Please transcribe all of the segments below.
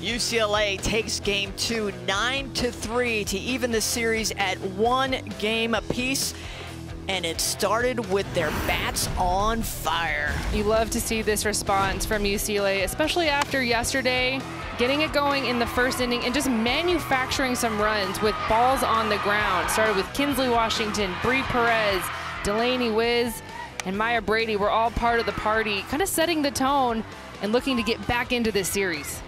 UCLA takes game two 9-3 to even the series at 1 game apiece. And it started with their bats on fire. You love to see this response from UCLA, especially after yesterday, getting it going in the first inning and just manufacturing some runs with balls on the ground. Started with Kinsley Washington, Bri Perez, Delaney Wiz, and Maya Brady were all part of the party, kind of setting the tone and looking to get back into this series.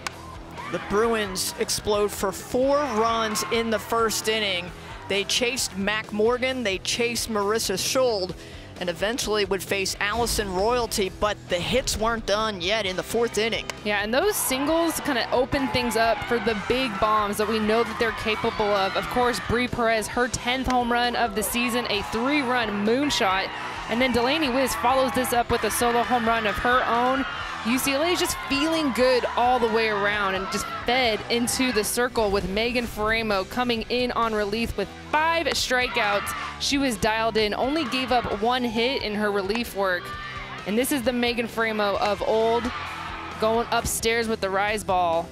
The Bruins explode for 4 runs in the first inning. They chased Mac Morgan, they chased Marissa Schuld, and eventually would face Allison Royalty, but the hits weren't done yet in the 4th inning. Yeah, and those singles kind of open things up for the big bombs that we know that they're capable of. Of course, Bri Perez, her 10th home run of the season, a 3-run moonshot. And then Delaney Wiz follows this up with a solo home run of her own. UCLA is just feeling good all the way around and just fed into the circle with Megan Faremo coming in on relief with 5 strikeouts. She was dialed in, only gave up 1 hit in her relief work. And this is the Megan Faremo of old, going upstairs with the rise ball.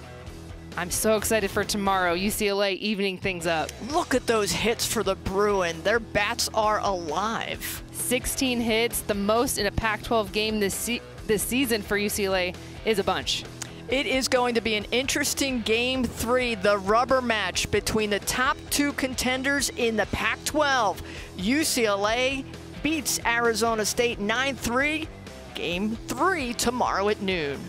I'm so excited for tomorrow, UCLA evening things up. Look at those hits for the Bruin. Their bats are alive. 16 hits, the most in a Pac-12 game this season for UCLA is a bunch. It is going to be an interesting game 3, the rubber match between the top 2 contenders in the Pac-12. UCLA beats Arizona State 9-3, game 3 tomorrow at noon.